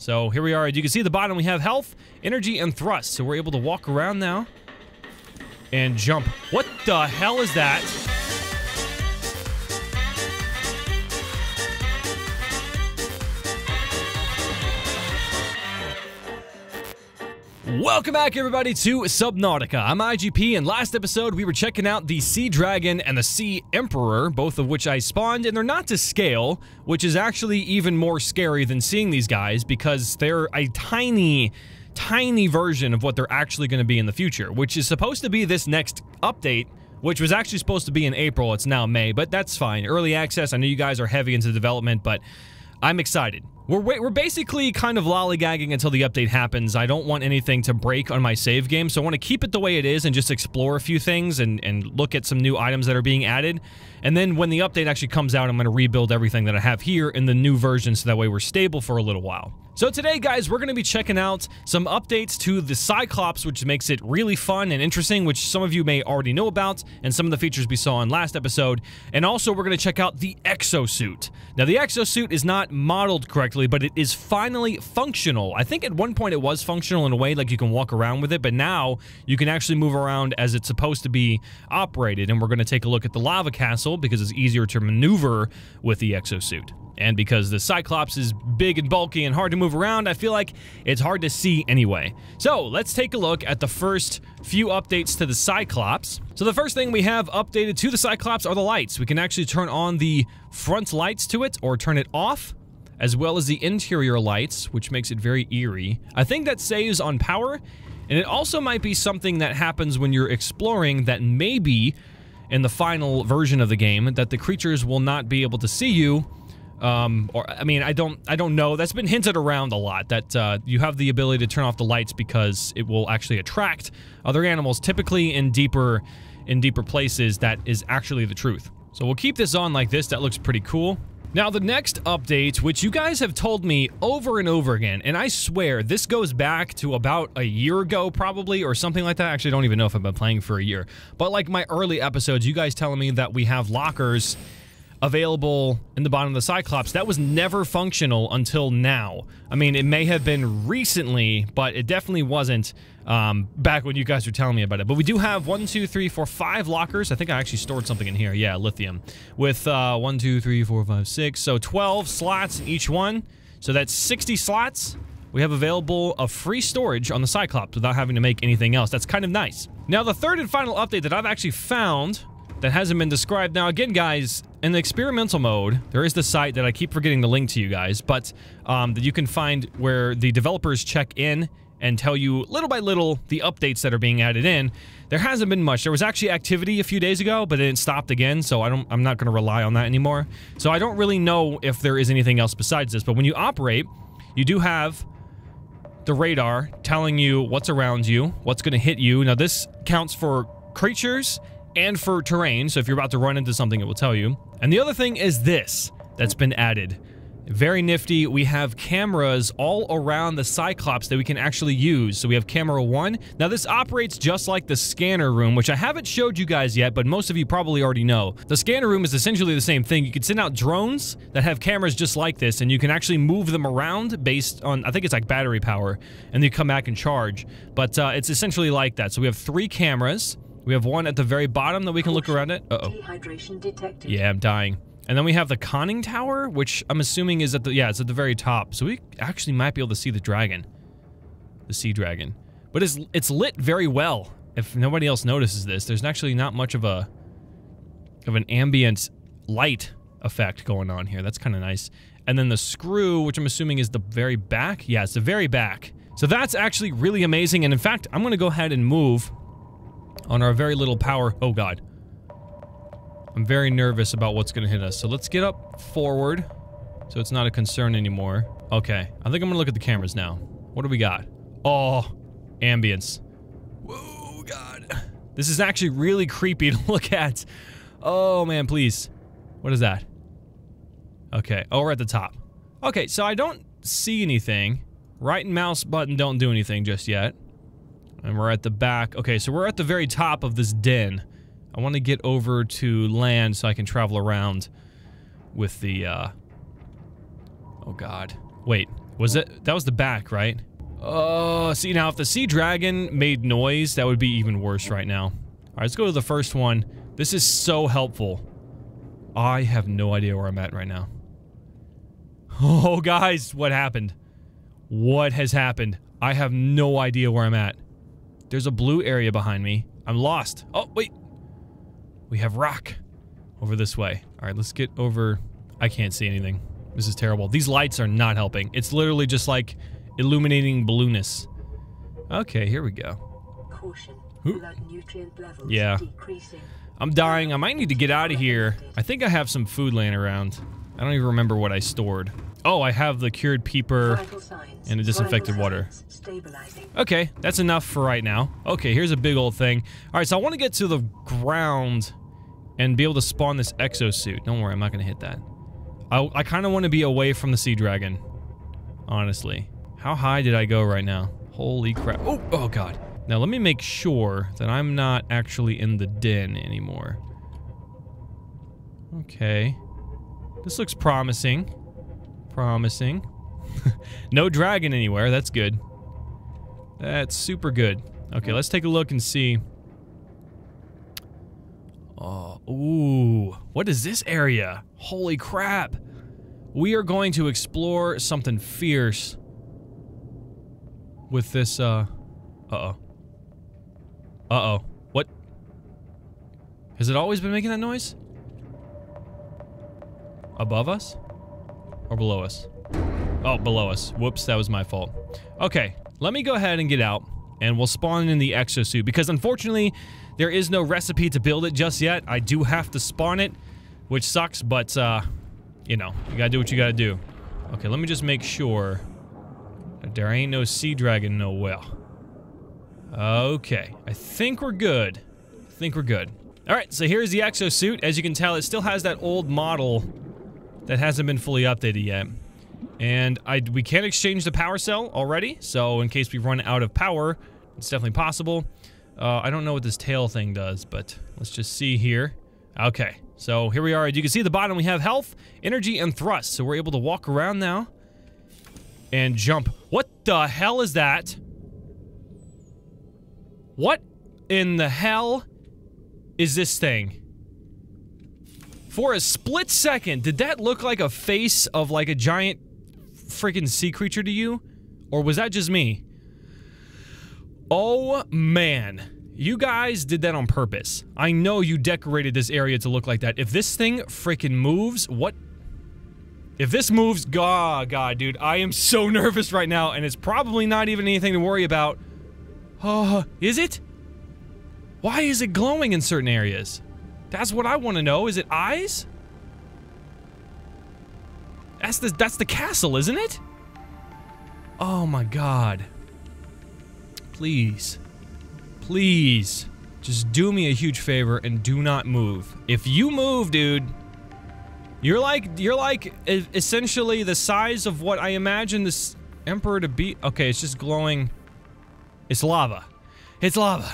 So here we are. As you can see at the bottom, we have health, energy, and thrust. So we're able to walk around now and jump. What the hell is that? Welcome back, everybody, to Subnautica. I'm IGP, and last episode we were checking out the Sea Dragon and the Sea Emperor, both of which I spawned, and they're not to scale, which is actually even more scary than seeing these guys, because they're a tiny, tiny version of what they're actually going to be in the future, which is supposed to be this next update, which was actually supposed to be in April. It's now May, but that's fine. Early access, I know you guys are heavy into development, but I'm excited. We're basically kind of lollygagging until the update happens. I don't want anything to break on my save game, so I want to keep it the way it is and just explore a few things and look at some new items that are being added. And then when the update actually comes out, I'm going to rebuild everything that I have here in the new version so that way we're stable for a little while. So today, guys, we're going to be checking out some updates to the Cyclops, which makes it really fun and interesting, which some of you may already know about, and some of the features we saw in last episode. And also, we're going to check out the Exosuit. Now, the Exosuit is not modeled correctly, but it is finally functional. I think at one point it was functional in a way, like you can walk around with it, but now you can actually move around as it's supposed to be operated. And we're going to take a look at the Lava Castle because it's easier to maneuver with the Exosuit. And because the Cyclops is big and bulky and hard to move around, I feel like it's hard to see anyway. So let's take a look at the first few updates to the Cyclops. So the first thing we have updated to the Cyclops are the lights. We can actually turn on the front lights to it or turn it off, as well as the interior lights, which makes it very eerie. I think that saves on power, and it also might be something that happens when you're exploring that maybe in the final version of the game that the creatures will not be able to see you. I don't know. That's been hinted around a lot, that you have the ability to turn off the lights because it will actually attract other animals, typically in deeper places. That is actually the truth. So we'll keep this on like this. That looks pretty cool. Now, the next update, which you guys have told me over and over again, and I swear this goes back to about a year ago probably, or something like that. Actually, I don't even know if I've been playing for a year. But like my early episodes, you guys telling me that we have lockers available in the bottom of the Cyclops. That was never functional until now. I mean, it may have been recently, but it definitely wasn't back when you guys were telling me about it. But we do have 5 lockers. I think I actually stored something in here. Yeah, lithium. With 6. So 12 slots in each one. So that's 60 slots we have available of free storage on the Cyclops without having to make anything else. That's kind of nice. Now, the third and final update that I've actually found that hasn't been described. Now, again, guys, in the experimental mode, there is the site that I keep forgetting to link to you guys, but that you can find where the developers check in and tell you little by little the updates that are being added in. There hasn't been much. There was actually activity a few days ago, but then it stopped again, so I'm not going to rely on that anymore. So I don't really know if there is anything else besides this, but when you operate, you do have the radar telling you what's around you, what's going to hit you. Now, this counts for creatures and for terrain, so if you're about to run into something, it will tell you. And the other thing is this that's been added. Very nifty. We have cameras all around the Cyclops that we can actually use. So we have camera 1. Now, this operates just like the scanner room, which I haven't showed you guys yet, but most of you probably already know. The scanner room is essentially the same thing. You can send out drones that have cameras just like this, and you can actually move them around based on, I think it's like battery power, and they come back and charge. But it's essentially like that. So we have 3 cameras. We have one at the very bottom that we can look around at. Uh-oh. Dehydration detected. Yeah, I'm dying. And then we have the conning tower, which I'm assuming is at the, yeah, it's at the very top. So we actually might be able to see the dragon, the sea dragon. But it's lit very well. If nobody else notices this, there's actually not much of an ambient light effect going on here. That's kind of nice. And then the screw, which I'm assuming is the very back. Yeah, it's the very back. So that's actually really amazing. And in fact, I'm going to go ahead and move on our very little power. Oh god, I'm very nervous about what's gonna hit us. So let's get up forward so it's not a concern anymore. Okay, I think I'm gonna look at the cameras now. What do we got? Oh, ambience. Whoa, god, this is actually really creepy to look at. Oh man, please. What is that? Okay, oh, we're at the top. Okay, so I don't see anything. Right mouse button don't do anything just yet. And we're at the back. Okay, so we're at the very top of this den. I want to get over to land so I can travel around with the, oh god. Wait, Was it? That was the back, right? Oh, see now if the Sea Dragon made noise, that would be even worse right now. All right, let's go to the first one. This is so helpful. I have no idea where I'm at right now. Oh, guys, what happened? What has happened? I have no idea where I'm at. There's a blue area behind me. I'm lost. Oh, wait. We have rock over this way. All right, let's get over. I can't see anything. This is terrible. These lights are not helping. It's literally just like illuminating blueness. Okay, here we go. Caution. Blood nutrient levels decreasing. I'm dying. I might need to get out of here. I think I have some food laying around. I don't even remember what I stored. Oh, I have the cured peeper and the disinfected water. Okay, that's enough for right now. Okay, here's a big old thing. All right, so I want to get to the ground and be able to spawn this exosuit. Don't worry, I'm not going to hit that. I kind of want to be away from the Sea Dragon, honestly. How high did I go right now? Holy crap. Oh, oh God. Now, let me make sure that I'm not actually in the den anymore. Okay. This looks promising. Promising. No dragon anywhere. That's good. That's super good. Okay, let's take a look and see. Oh, ooh. What is this area? Holy crap. We are going to explore something fierce with this, uh-oh. Uh-oh. What? Has it always been making that noise? Above us? Or below us? Oh, below us. Whoops, that was my fault. Okay, let me go ahead and get out, and we'll spawn in the exosuit, because unfortunately, there is no recipe to build it just yet. I do have to spawn it, which sucks, but, you know, you gotta do what you gotta do. Okay, let me just make sure that there ain't no sea dragon nowhere. Okay, I think we're good. I think we're good. Alright, so here's the exosuit. As you can tell, it still has that old model that hasn't been fully updated yet. And we can't exchange the power cell already, so in case we run out of power, it's definitely possible. I don't know what this tail thing does, but let's just see here. Okay, so here we are. As you can see at the bottom, we have health, energy, and thrust. So we're able to walk around now and jump. What the hell is that? What in the hell is this thing? For a split second, did that look like a face of like a giant freaking sea creature to you? Or was that just me? Oh man, you guys did that on purpose. I know you decorated this area to look like that. If this thing freaking moves, what? If this moves, God, dude, I am so nervous right now, and it's probably not even anything to worry about. Oh, is it? Why is it glowing in certain areas? That's what I want to know. Is it eyes? That's the castle, isn't it? Oh my God. Please. Please. Just do me a huge favor and do not move. If you move, dude, you're like essentially the size of what I imagine this emperor to be. Okay, it's just glowing. It's lava. It's lava.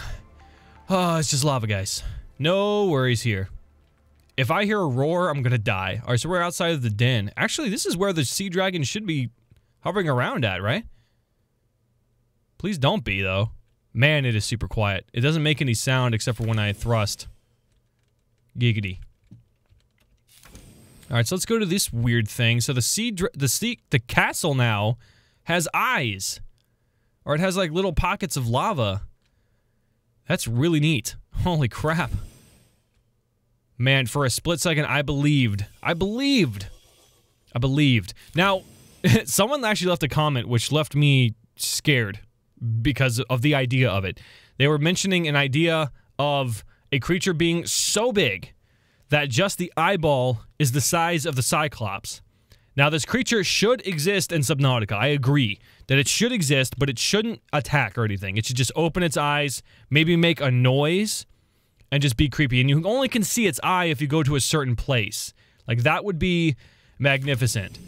Oh, it's just lava, guys. No worries here. If I hear a roar, I'm gonna die. Alright, so we're outside of the den. Actually, this is where the sea dragon should be hovering around at, right? Please don't be, though. Man, it is super quiet. It doesn't make any sound except for when I thrust. Giggity. Alright, so let's go to this weird thing. So the castle now has eyes. Or it has like little pockets of lava. That's really neat. Holy crap. Man, for a split second, I believed. I believed. I believed. Now, someone actually left a comment which left me scared because of the idea of it. They were mentioning an idea of a creature being so big that just the eyeball is the size of the Cyclops. Now, this creature should exist in Subnautica. I agree that it should exist, but it shouldn't attack or anything. It should just open its eyes, maybe make a noise, and just be creepy. And you only can see its eye if you go to a certain place. Like, that would be magnificent.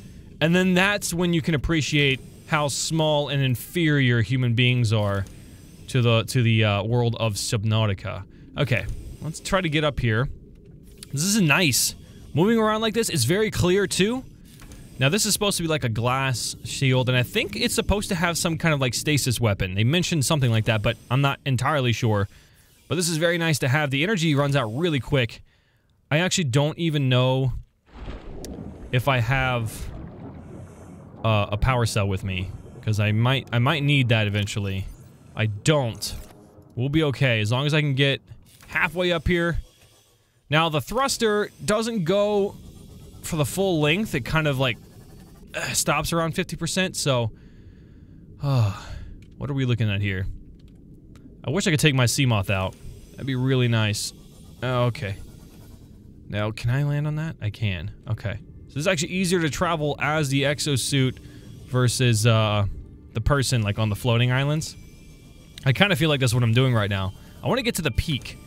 And then that's when you can appreciate how small and inferior human beings are to the world of Subnautica. Okay, let's try to get up here. This is nice. Moving around like this is very clear, too. Now this is supposed to be like a glass shield, and I think it's supposed to have some kind of like stasis weapon. They mentioned something like that, but I'm not entirely sure. But this is very nice to have. The energy runs out really quick. I actually don't even know if I have a power cell with me, because I might need that eventually. I don't. We'll be okay as long as I can get halfway up here. Now the thruster doesn't go for the full length. It kind of like stops around 50%. So, what are we looking at here? I wish I could take my Seamoth out. That'd be really nice. Okay. Now, can I land on that? I can. Okay. So this is actually easier to travel as the exosuit versus the person like on the floating islands. I kind of feel like that's what I'm doing right now. I want to get to the peak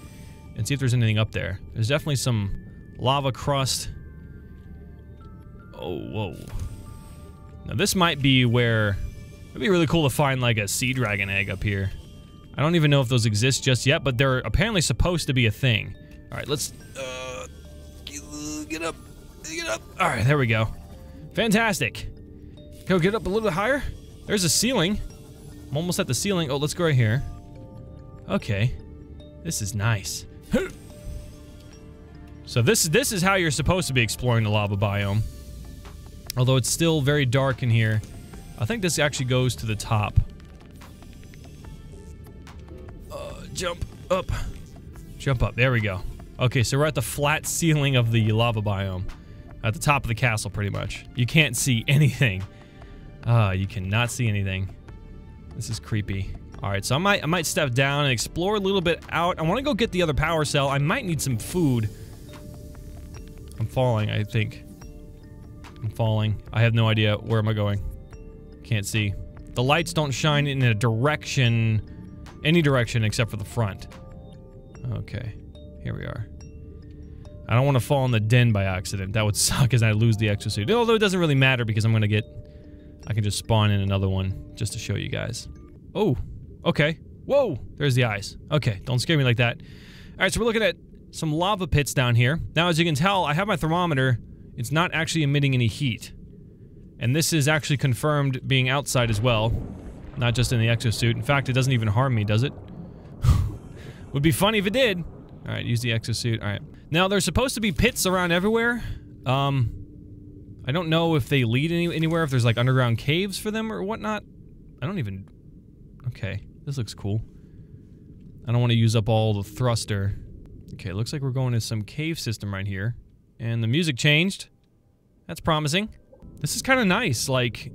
and see if there's anything up there. There's definitely some lava crust. Oh, whoa. Now this might be where... It'd be really cool to find like a sea dragon egg up here. I don't even know if those exist just yet, but they're apparently supposed to be a thing. Alright, let's... get up. Get up. Alright, there we go. Fantastic. Go get up a little bit higher. There's a ceiling. I'm almost at the ceiling. Oh, let's go right here. Okay. This is nice. So this is how you're supposed to be exploring the lava biome. Although it's still very dark in here. I think this actually goes to the top. Jump up. Jump up. There we go. Okay, so we're at the flat ceiling of the lava biome. At the top of the castle, pretty much. You can't see anything. You cannot see anything. This is creepy. Alright, so I might step down and explore a little bit out. I want to go get the other power cell. I might need some food. I'm falling, I think. I'm falling. I have no idea. Where am I going? Can't see. The lights don't shine in a direction, any direction except for the front. Okay. Here we are. I don't want to fall in the den by accident. That would suck as I lose the exosuit. Although it doesn't really matter because I'm going to get... I can just spawn in another one just to show you guys. Oh, okay. Whoa, there's the eyes. Okay, don't scare me like that. All right, so we're looking at some lava pits down here. Now, as you can tell, I have my thermometer. It's not actually emitting any heat. And this is actually confirmed being outside as well, not just in the exosuit. In fact, it doesn't even harm me, does it? Would be funny if it did. All right, use the exosuit. All right. Now, there's supposed to be pits around everywhere. I don't know if they lead anywhere, if there's like underground caves for them or whatnot. I don't even... Okay, this looks cool. I don't want to use up all the thruster. Okay, looks like we're going to some cave system right here. And the music changed. That's promising. This is kind of nice. Like,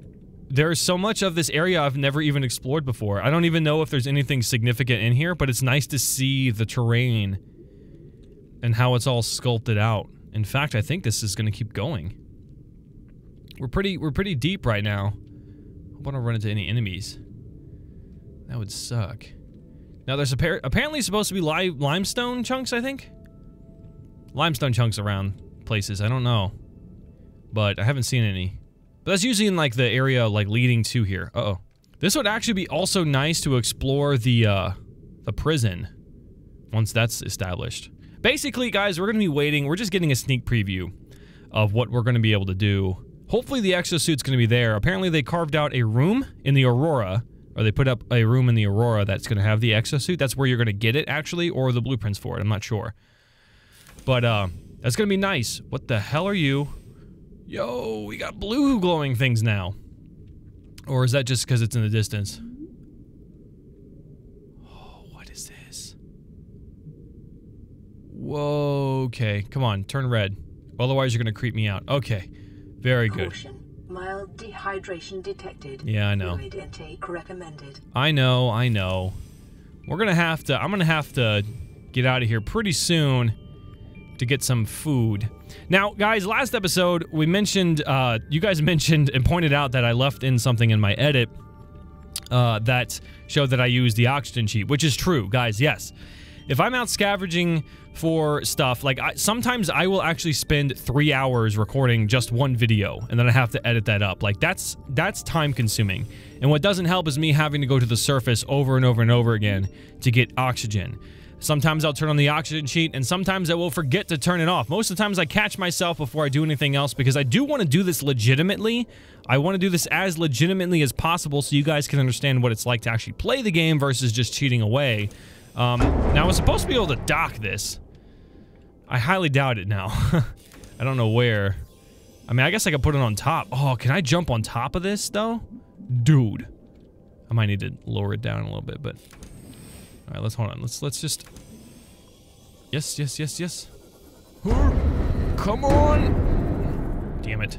there's so much of this area I've never even explored before. I don't even know if there's anything significant in here, but it's nice to see the terrain and how it's all sculpted out. In fact, I think this is going to keep going. We're pretty deep right now. I want to run into any enemies. That would suck. Now there's apparently supposed to be limestone chunks, I think? Limestone chunks around places, I don't know. But I haven't seen any. But that's usually in like the area like leading to here. Uh-oh. This would actually be also nice to explore the prison once that's established. Basically, guys, we're going to be waiting. We're just getting a sneak preview of what we're going to be able to do. Hopefully the exosuit's going to be there. Apparently they carved out a room in the Aurora. Or they put up a room in the Aurora that's going to have the exosuit. That's where you're going to get it, actually, or the blueprints for it. I'm not sure. But, that's going to be nice. What the hell are you? Yo, we got blue glowing things now. Or is that just because it's in the distance? Oh, what is this? Whoa, okay. Come on, turn red. Otherwise, you're going to creep me out. Okay, very good. Caution. Mild dehydration detected. Yeah, I know. Fluid intake recommended. I know. We're gonna have to... I'm gonna have to get out of here pretty soon to get some food. Now, guys, last episode, we mentioned... you guys mentioned and pointed out that I left in something in my edit that showed that I used the oxygen sheet, which is true, guys, yes. If I'm out scavenging for stuff, like sometimes I will actually spend 3 hours recording just one video, and then I have to edit that up. Like that's time consuming. And what doesn't help is me having to go to the surface over and over again to get oxygen. Sometimes I'll turn on the oxygen sheet, and sometimes I will forget to turn it off. Most of the times I catch myself before I do anything else, because I do want to do this legitimately. I want to do this as legitimately as possible so you guys can understand what it's like to actually play the game versus just cheating away. Now, I was supposed to be able to dock this. I highly doubt it now. I don't know where. I mean, I guess I could put it on top. Oh, can I jump on top of this, though? Dude. I might need to lower it down a little bit, but... All right, let's hold on. Let's just... Yes, yes, yes, yes. Come on! Damn it.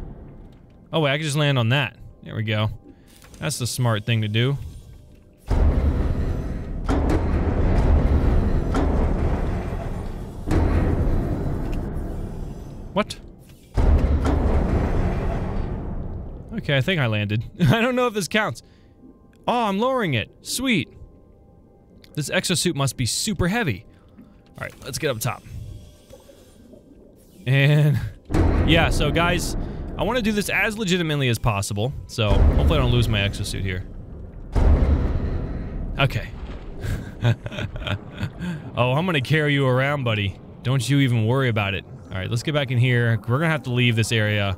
Oh, wait, I can just land on that. There we go. That's the smart thing to do. What? Okay, I think I landed. I don't know if this counts. Oh, I'm lowering it. Sweet. This exosuit must be super heavy. All right, let's get up top. And yeah, so guys, I want to do this as legitimately as possible. So hopefully I don't lose my exosuit here. Okay. Oh, I'm going to carry you around, buddy. Don't you even worry about it. All right, let's get back in here. We're going to have to leave this area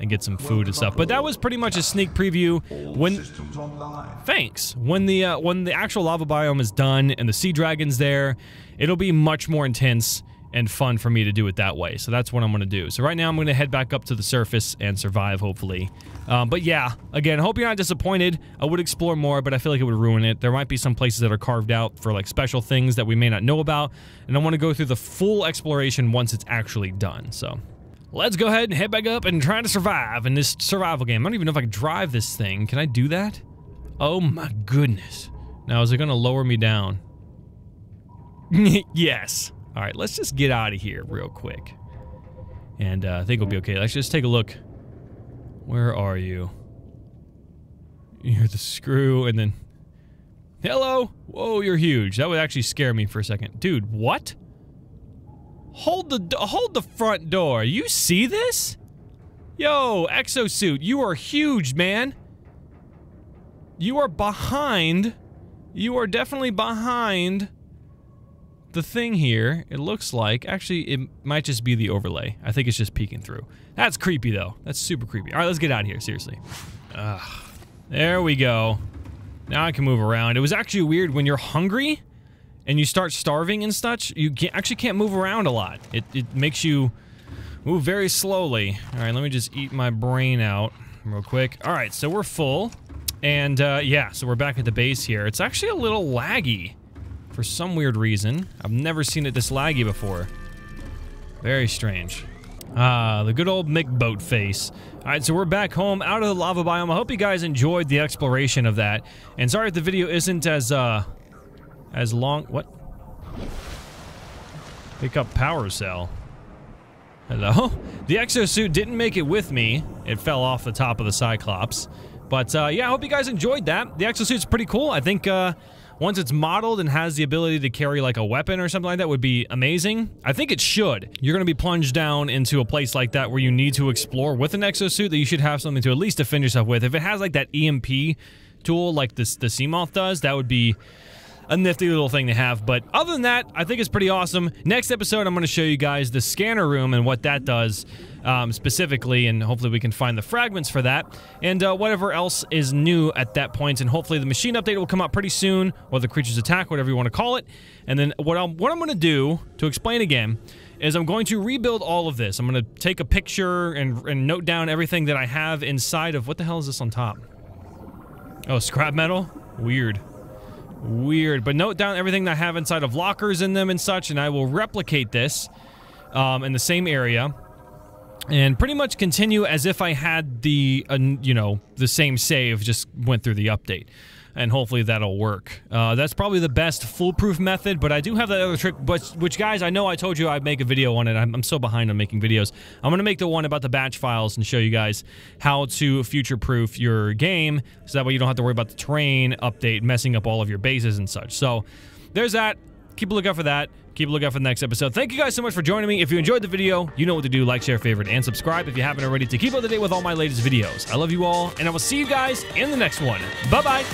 and get some food and stuff. But that was pretty much a sneak preview. When thanks. When the actual lava biome is done and the sea dragon's there, it'll be much more intense and fun for me to do it that way. So that's what I'm gonna do. So right now I'm gonna head back up to the surface and survive, hopefully. But yeah, again, hope you're not disappointed. I would explore more, but I feel like it would ruin it. There might be some places that are carved out for like special things that we may not know about, and I wanna go through the full exploration once it's actually done, so. Let's go ahead and head back up and try to survive in this survival game. I don't even know if I can drive this thing. Can I do that? Oh my goodness. Now, is it gonna lower me down? Yes. All right, let's just get out of here real quick. And I think we'll be okay. Let's just take a look. Where are you? You're the screw and then... Hello? Whoa, you're huge. That would actually scare me for a second. Dude, what? Hold the front door. You see this? Yo, Exosuit, you are huge, man. You are behind. You are definitely behind the thing here. It looks like. Actually, it might just be the overlay. I think it's just peeking through. That's creepy, though. That's super creepy. All right, let's get out of here, seriously. There we go. Now I can move around. It was actually weird when you're hungry and you start starving and such, you actually can't move around a lot. It makes you move very slowly. All right, let me just eat my brain out real quick. All right, so we're full. And yeah, so we're back at the base here. It's actually a little laggy for some weird reason. I've never seen it this laggy before. Very strange. Ah, the good old McBoat face. All right, so we're back home out of the lava biome. I hope you guys enjoyed the exploration of that. And sorry if the video isn't as long, what? Pick up power cell. Hello? The exosuit didn't make it with me. It fell off the top of the Cyclops. But yeah, I hope you guys enjoyed that. The exosuit's pretty cool. I think once it's modeled and has the ability to carry like a weapon or something like that would be amazing. I think it should. You're gonna be plunged down into a place like that where you need to explore with an exosuit, that you should have something to at least defend yourself with. If it has like that EMP tool like the Seamoth does, that would be a nifty little thing to have. But other than that, I think it's pretty awesome. Next episode, I'm going to show you guys the scanner room and what that does specifically, and hopefully we can find the fragments for that, and whatever else is new at that point. And hopefully the machine update will come out pretty soon, or the creatures attack, whatever you want to call it. And then what I'm going to do, to explain again, is I'm going to rebuild all of this. I'm going to take a picture and note down everything that I have inside of... What the hell is this on top? Oh, scrap metal? Weird. Weird, but note down everything that I have inside of lockers in them and such, and I will replicate this in the same area and pretty much continue as if I had the, you know, the same save, just went through the update. And hopefully that'll work. That's probably the best foolproof method, but I do have that other trick, which guys, I know I told you I'd make a video on it. I'm so behind on making videos. I'm gonna make the one about the batch files and show you guys how to future-proof your game, so that way you don't have to worry about the terrain update messing up all of your bases and such. So, there's that. Keep a lookout for that. Keep a lookout for the next episode. Thank you guys so much for joining me. If you enjoyed the video, you know what to do. Like, share, favorite, and subscribe if you haven't already to keep up to date with all my latest videos. I love you all, and I will see you guys in the next one. Bye-bye!